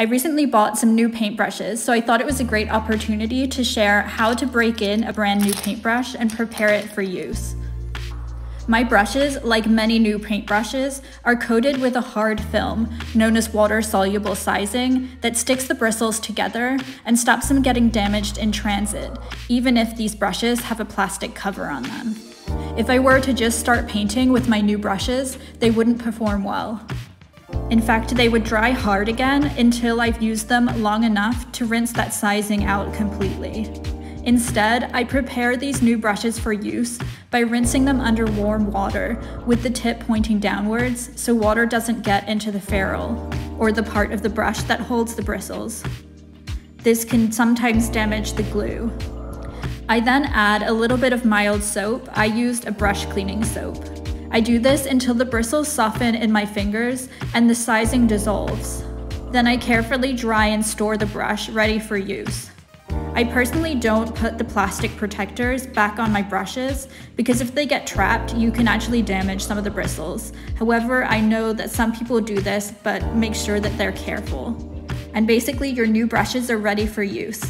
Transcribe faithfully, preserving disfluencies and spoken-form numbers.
I recently bought some new paintbrushes, so I thought it was a great opportunity to share how to break in a brand new paintbrush and prepare it for use. My brushes, like many new paintbrushes, are coated with a hard film, known as water-soluble sizing, that sticks the bristles together and stops them getting damaged in transit, even if these brushes have a plastic cover on them. If I were to just start painting with my new brushes, they wouldn't perform well. In fact, they would dry hard again until I've used them long enough to rinse that sizing out completely. Instead, I prepare these new brushes for use by rinsing them under warm water with the tip pointing downwards so water doesn't get into the ferrule, or the part of the brush that holds the bristles. This can sometimes damage the glue. I then add a little bit of mild soap. I used a brush cleaning soap. I do this until the bristles soften in my fingers and the sizing dissolves. Then I carefully dry and store the brush ready for use. I personally don't put the plastic protectors back on my brushes because if they get trapped, you can actually damage some of the bristles. However, I know that some people do this, but make sure that they're careful. And basically, your new brushes are ready for use.